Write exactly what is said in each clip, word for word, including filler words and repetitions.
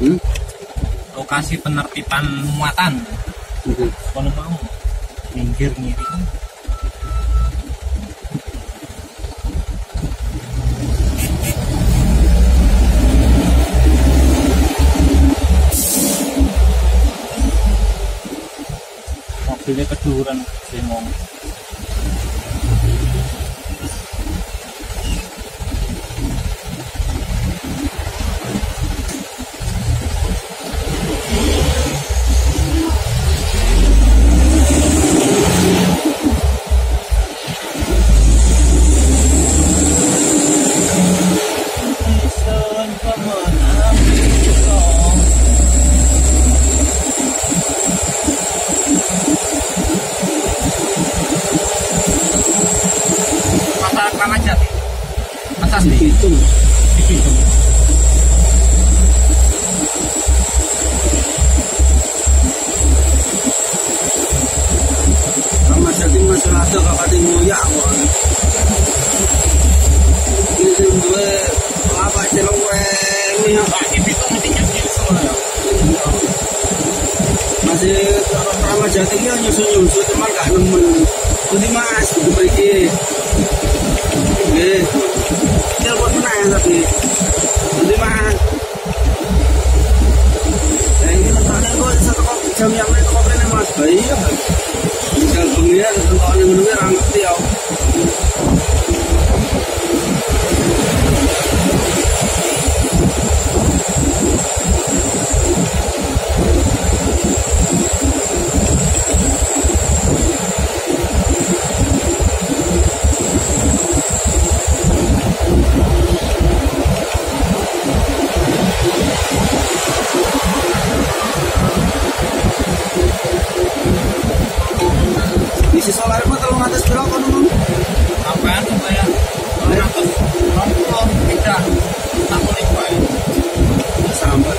hmm? lokasi penertiban muatan hmm. Kono mau minggir miring mobilnya keduran semong. Jadinya nyusul-nyusul teman gak nemen nanti mas, gitu pergi oke telepon menang tapi nanti mas ya ini letaknya kok satu jam yang lain kopernya mas bayi ya misal penglihat, kalau ini menunggu rangerti ya isi solar itu terlalu atas berapa dulu? Apaan itu ya? seratus, seratus, tidak takut itu ya sambat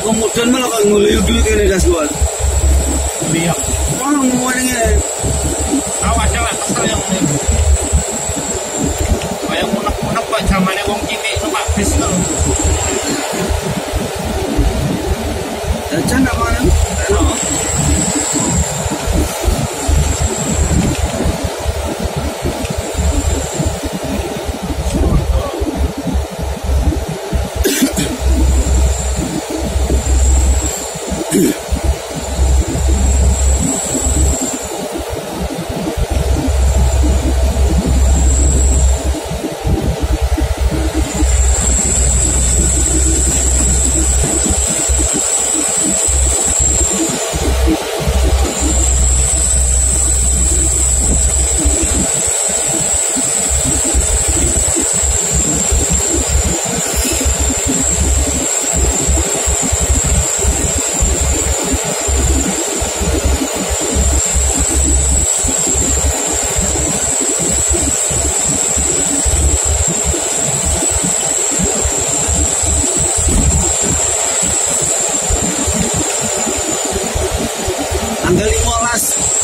Aku mudahkan malah kalau nguliuk dulu ini dasar. Lihat. Orang mau ini. Awas jalan pasal yang ini. Kayak unek-unek pak zamannya wong kini itu pak pistol. Jangan mana? No.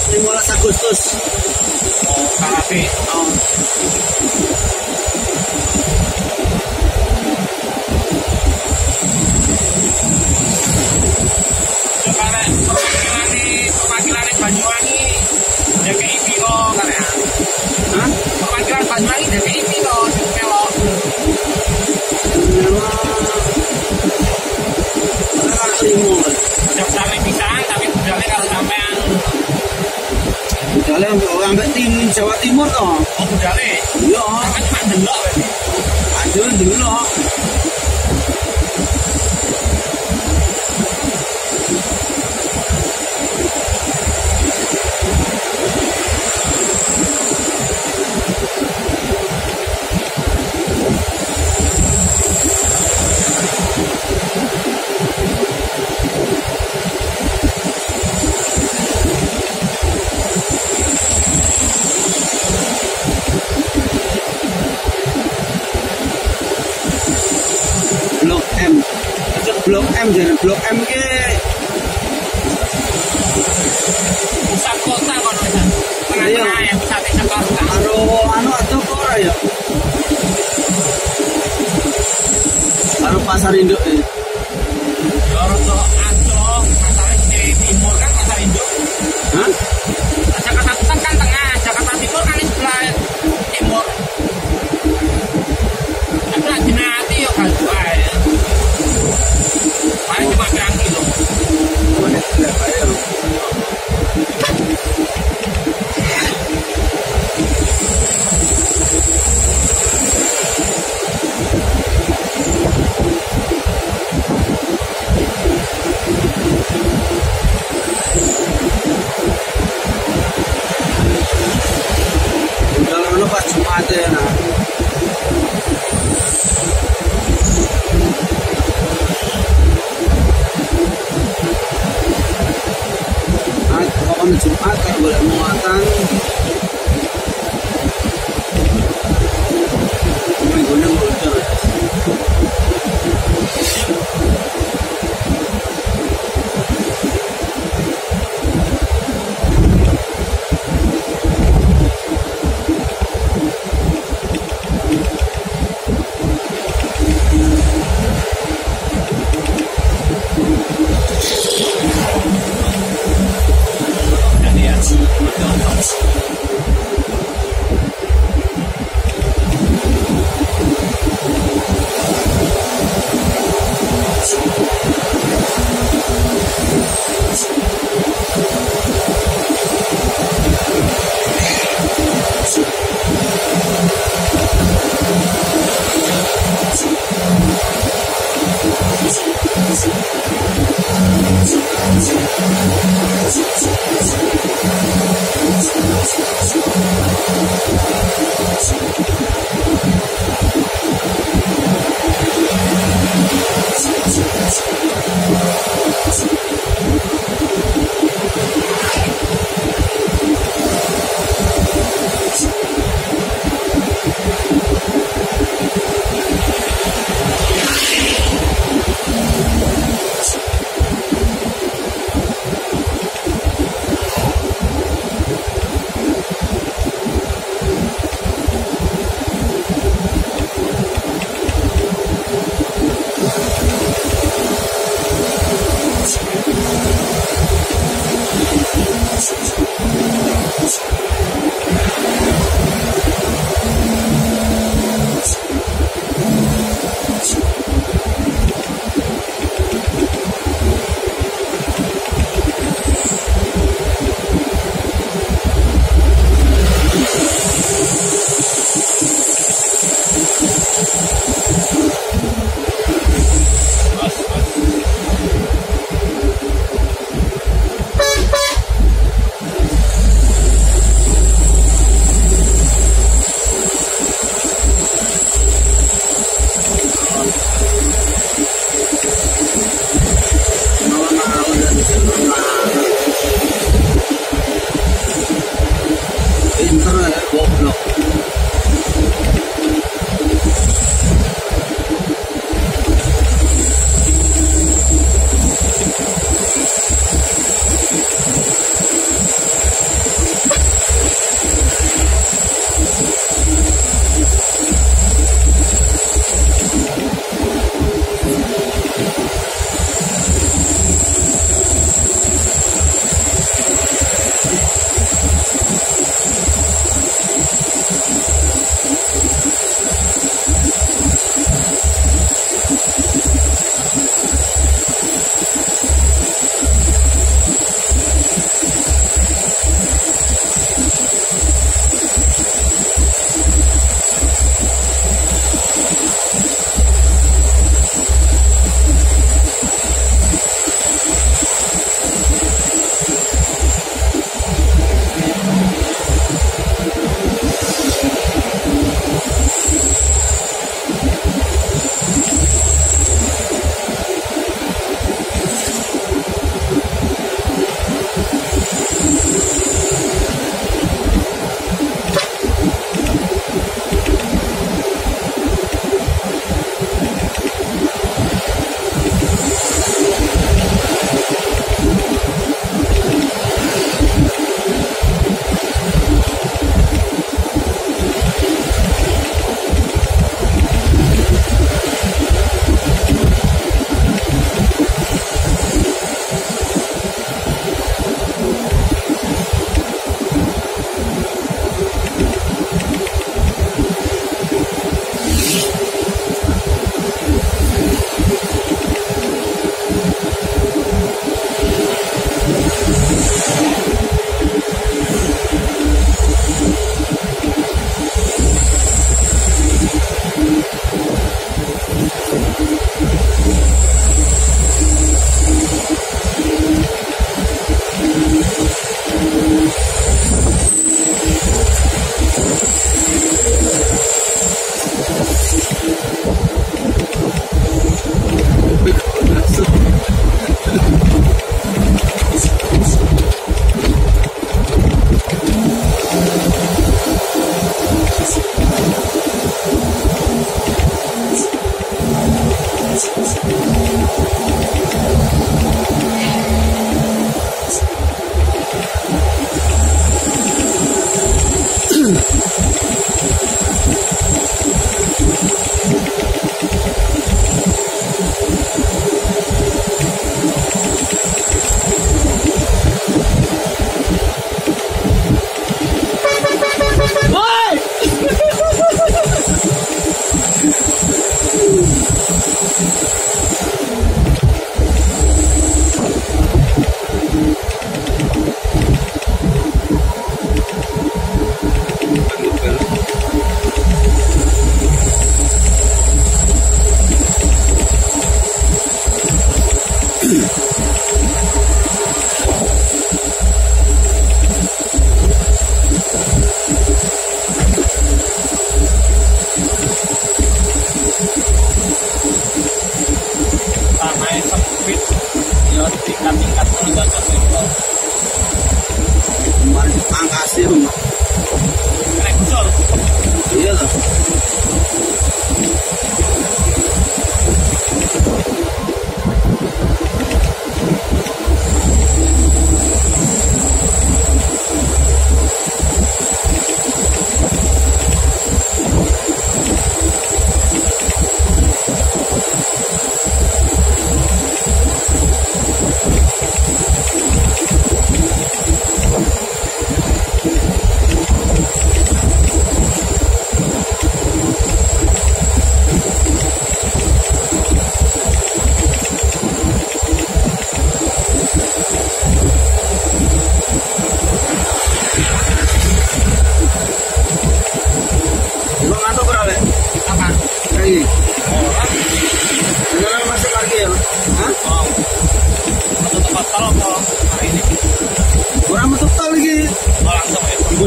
lima belas Agustus Salafi oh. Sekarang perwakilan Banyuwangi D K I Biro karena hah? Perwakilan Banyuwangi D K I Biro di Melok Melok bisa tapi budalnya kalau sampean budale ambek tim Jawa Timur to. Oh budale. Iya, sampe cuma delok. Anjur delok. Blok M jadi Blok M ke pusat kota kan tengah-tengah ya pusat kota anu anu atau kora ya anu pasar induk ya orang tuh aduh pasar timur kan pasar induk hah? Jakarta Pusat kan tengah Jakarta Timur kan sebelah timur itu lagi nanti ya kan paling cuma berang kilo mana sudah bayar udah lalu pas Jumat ya nah Jumat tak boleh muatan menggunakan motor Let's go.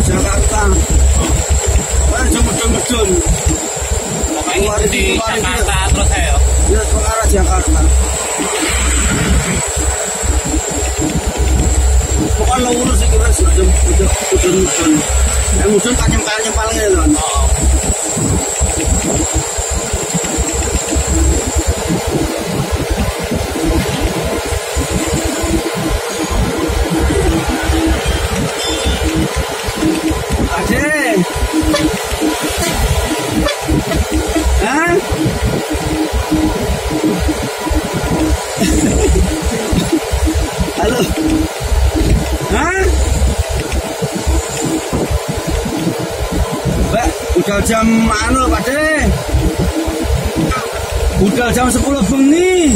Jakarta. Menuju mudun-mudun. Pokoknya di Jakarta terus ya? Ya, ke arah Jakarta. Pokoknya lo urus itu kan semacam mudun-mudun. Ya, mudun kanyem-kanyepalnya itu kan. Halo. Hah? Mbak, udah jam anu, Pak De. Udah jam sepuluh bengi.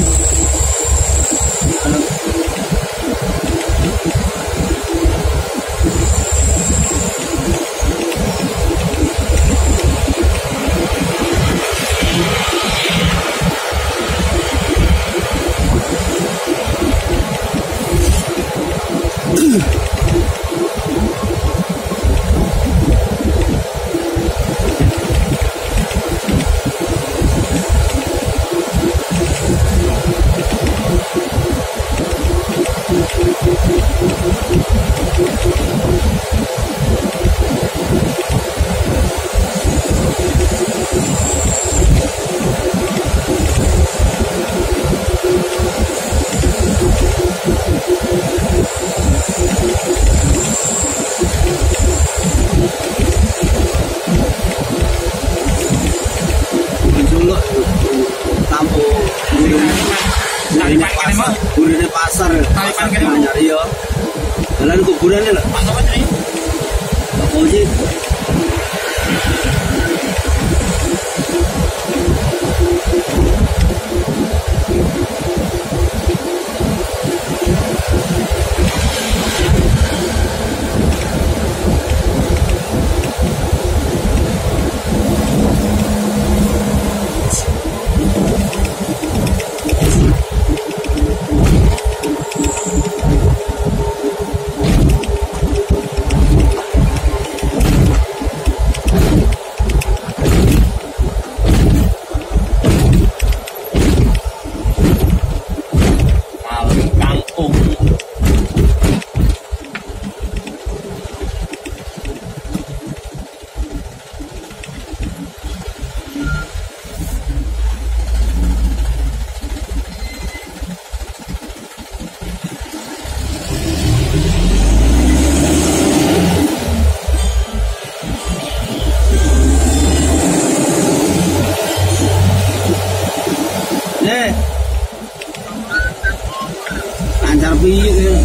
Kuburannya pasar, pasar yang nyari ya. Jalan kuburannya lah. Pasar apa ini? Apa ini?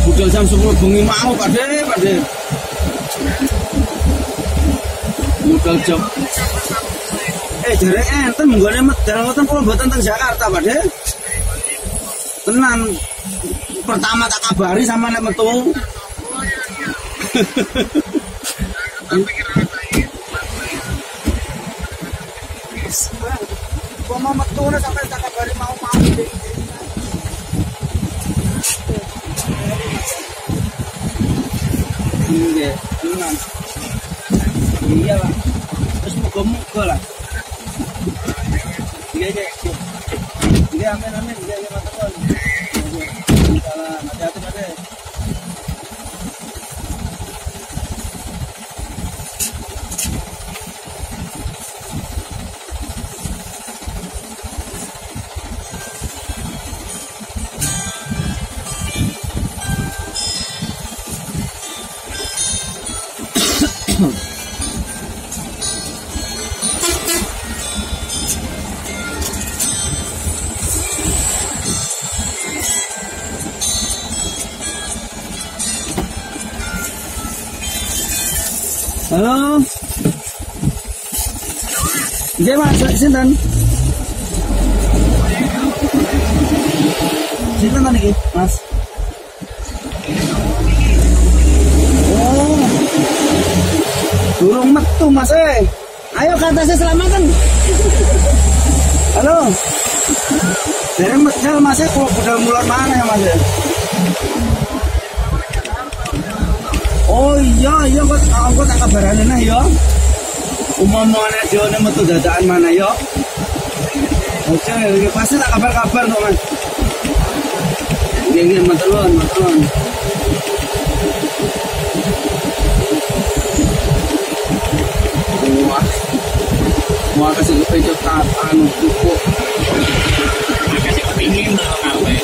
Budal jam sepuluh bengi mau Pak De, Pak De. Budal jam. Eh jare enten munggane medal ngoten kula mboten teng Jakarta Pak De. Tenan pertama tak kabari sama nek metu. Kok mau metu nek sampe tak kabari mau mau. Iya, enam. Iya lah. Terus muka-muka lah. Iya, iya. Iya, amin, amin. Iya, iya, matakon. Hati-hati, Pak De. Halo. Nggih, Mas, sinten? Sinten niki, Mas? Oh. Durung metu, Mas e. Ayo katase selamatan. Halo. Dereng medal, Mas e, kok budal mulon maneh, Mas e. Oh iya. iya iya kok aku tak kabaran nah ya. Umumnya ana dhewe metu dadaan maneh ya. Ojo iki pasti tak kabar-kabar to, Mas. Nggih matur, matur. Wah. Wah kasih pecok tapan pupuk. Kasih kepingin to kawe.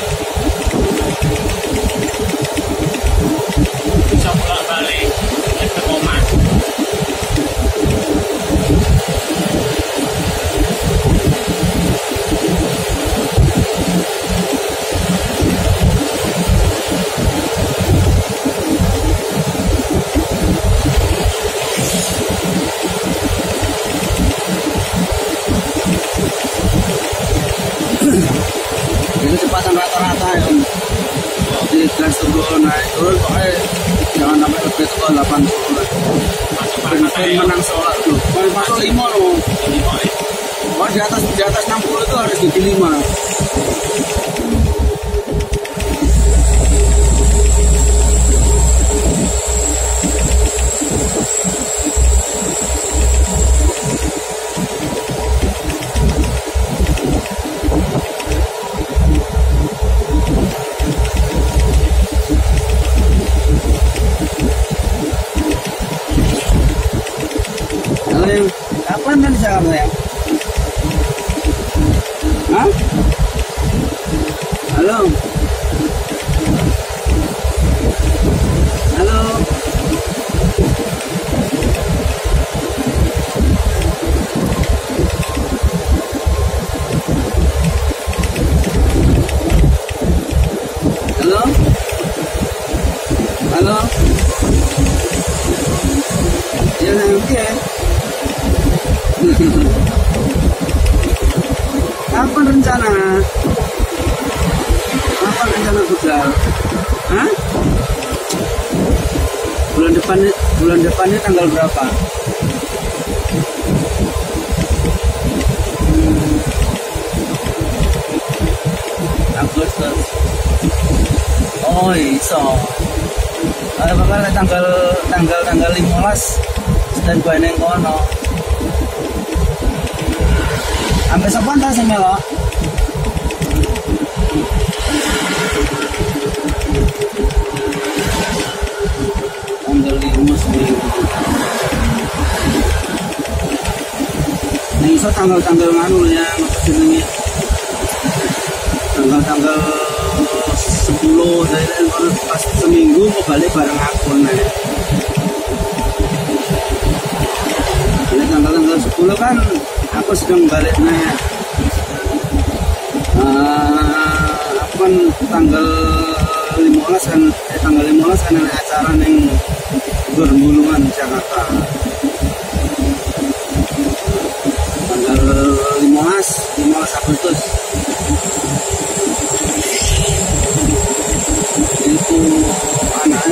Bisa pulang balik ke rumah. Itu cepatan rata-rata ya. Jadi trans turun naik turun pokoknya jangan sampai lebih ke delapan puluh. Benar-benar menang sholat tuh. Masuk lima loh. Wah di atas di atas enam puluh itu harus jadi lima. Kapan kan di Jakarta ya? Hah? Halo? Halo? Halo? Halo? Ya nanti ya? Apa rencana? Apa rencana budal? Hah? Bulan depannya, bulan depannya tanggal berapa? Agustus. Oh iso. Ada bakal tanggal tanggal tanggal lima belas standby neng kono. Sampai sopan tak sih melok? Tanggal lima seminggu. Ini so tanggal-tanggal nganu ya, maksudnya tanggal-tanggal sepuluh saya pas seminggu mau balik bareng aku nih. Ini tanggal-tanggal sepuluh kan. Aku sedang balik naik uh, aku kan tanggal lima belas kan eh, tanggal lima belas kan ada acara yang bergulungan di Jakarta tanggal lima belas Agustus itu anaknya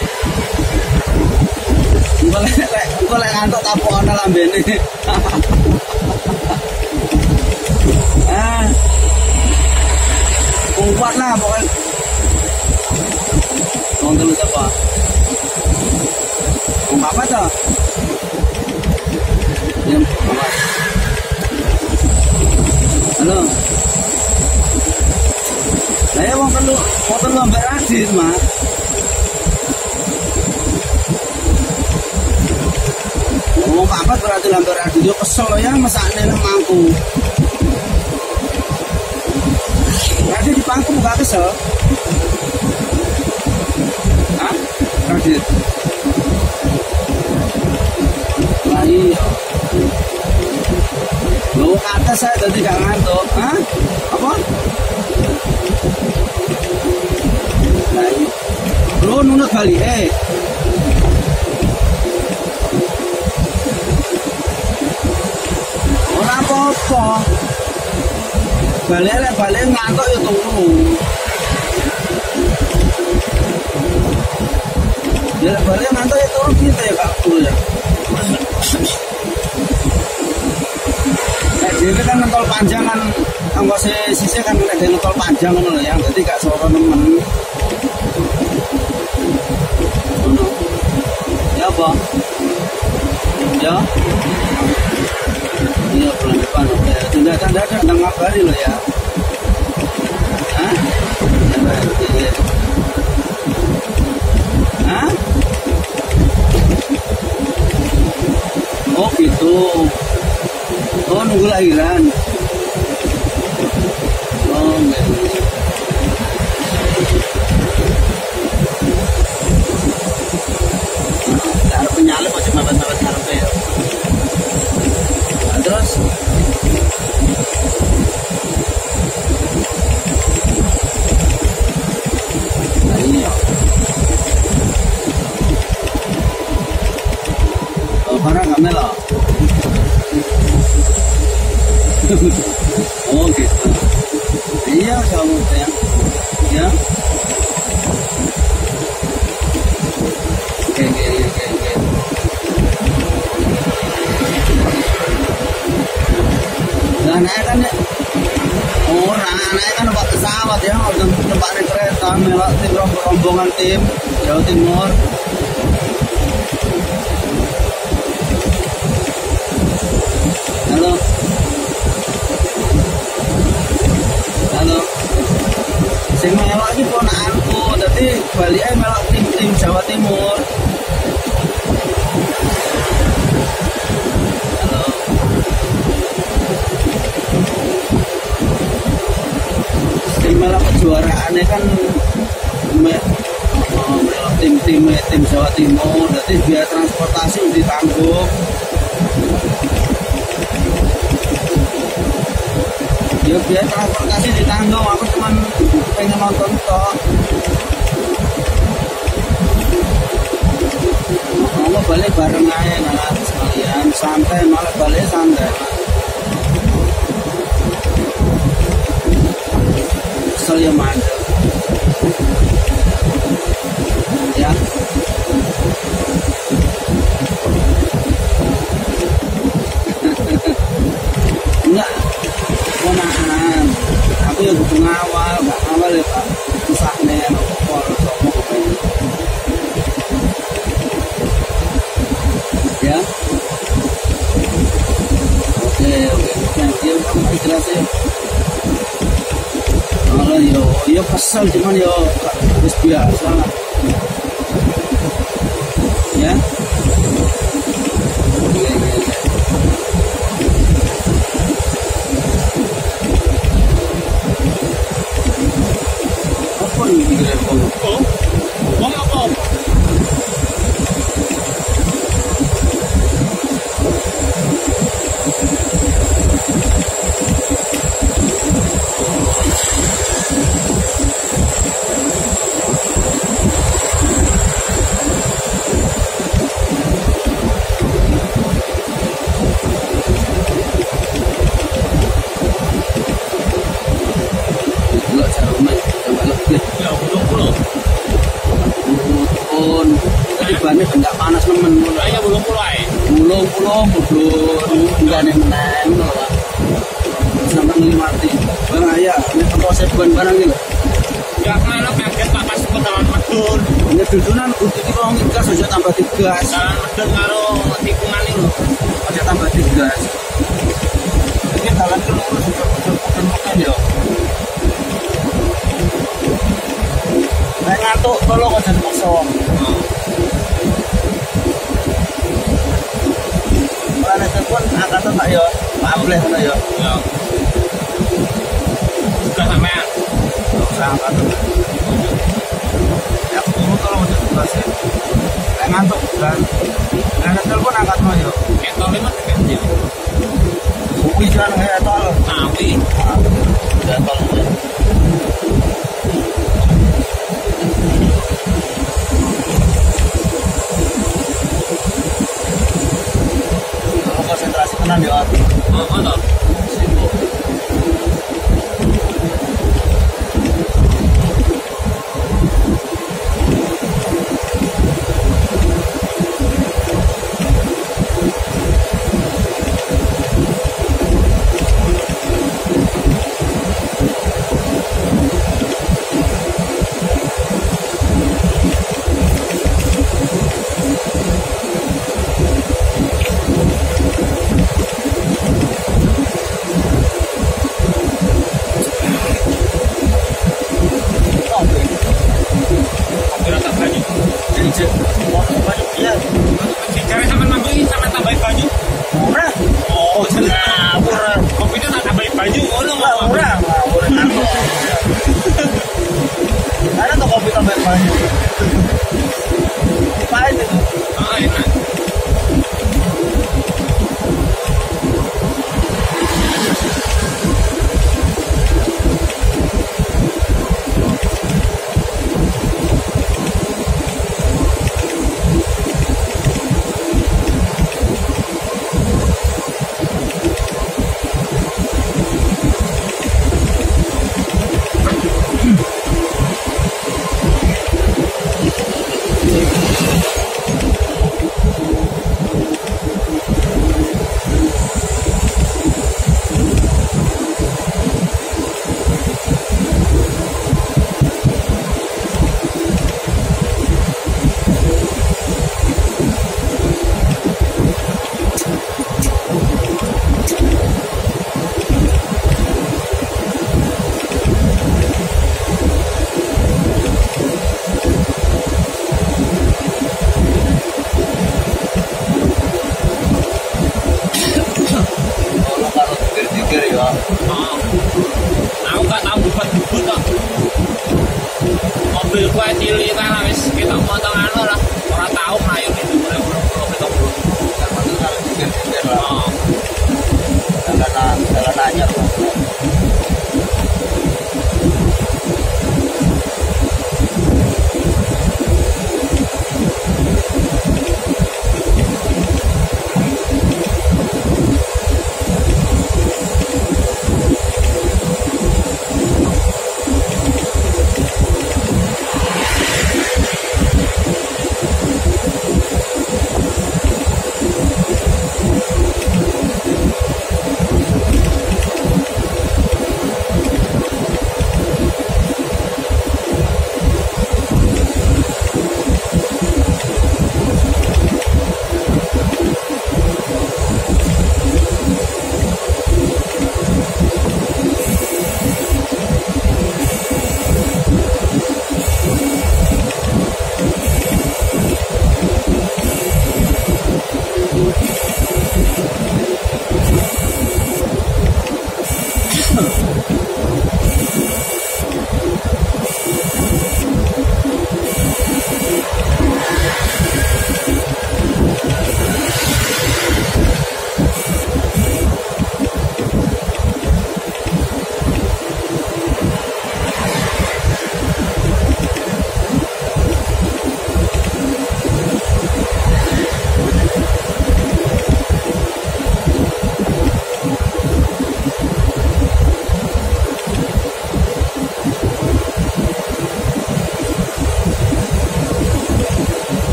engkel yang ngantuk tapokan lambene ah kuat lah pokoknya nonton lu siapa? Ngomong apa tuh? Ya, apa? Halo? Saya mau perlu mau perlu ambil adit, Mas ngomong apa berarti ambil adit, dia kesel ya masaknya lemangku Radit di pangku gak kesel? Hah? Radit? Nah iya loh atas saya tadi gak ngantuk. Hah? Apa? Nah iya loh nunut balik eh apa-apa. Balik lek balik ngantuk ya turu. Ya balik ngantuk ya turu kita ya Kak Bul ya. Nah, jadi kan ngetol panjang kan anggose sisih kan ada ngetol panjang ngono ya. Dadi gak soro nemen. Ya apa? Ya. Iya bulan depan ya. Tindakan-tindakan tentang ngabarin loh ya. Hah? Hah? Oh gitu. Oh nunggu lahiran. Oh enggak. Harus penyalip aja mabat-mabat harusnya ya. Terus oh barang amel lah. Oh gitu. Iya kamu ya. Ya. Oke oke oke oke. Naik kan ya, oh naik kan tempat pesawat ya, tempat kereta melewati rombongan tim Jawa Timur. Halo, halo, sing melak iki ponakanku, dadi balike melak tim tim Jawa Timur. Malah kejuaraannya kan tim-tim tim Jawa Timur, berarti biaya transportasi ditanggung. Ya biaya transportasi ditanggung, aku cuma pengen nonton tok. Kalau balik bareng aja nah sekalian santai, malah balik santai. Yang mana ya enggak menahan aku yang butuh ngawal Mbak ngawal ya Pak usahne nopor somo ya oke oke jangan kamu jelasin. Yo, yo kesel cuman yo terus biasa lah. Ya. Apa ini kira-kira? Oh, wong apa? Pulau mundur, bukan yang menang, sampai menikmati. Bang ayah, ini kepose barang-barang ini. Ya kalau kaget pak pas petalan medun. Ini dudunan udah kita ngomongin gas, udah tambah digas. Dan medun karo tikungan ini loh, udah tambah digas. Ini jalan kelur sudah bukan-bukan ya. Saya ngantuk, tolong udah kosong. Pun angkatan tak yo, maaf leh mana yo. Bukan sama. Bukan angkatan. Ya kamu tolong untuk tugasnya. Ngantuk bukan. Ngantuk telepon angkat mana yo. Entol lima tiga jam. Ubi jangan kayak tol. Nabi. Jangan tol. Konsentrasi tenang ya. Oh, oh, Cewek sampai nambahin, sampai tambahin baju murah. Oh, murah, murah. Kopi itu tak tambahin baju, murah, murah. Ada tuh kopi tambahin baju. Dipain itu. Oh, enak.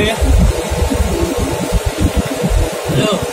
Okay. So.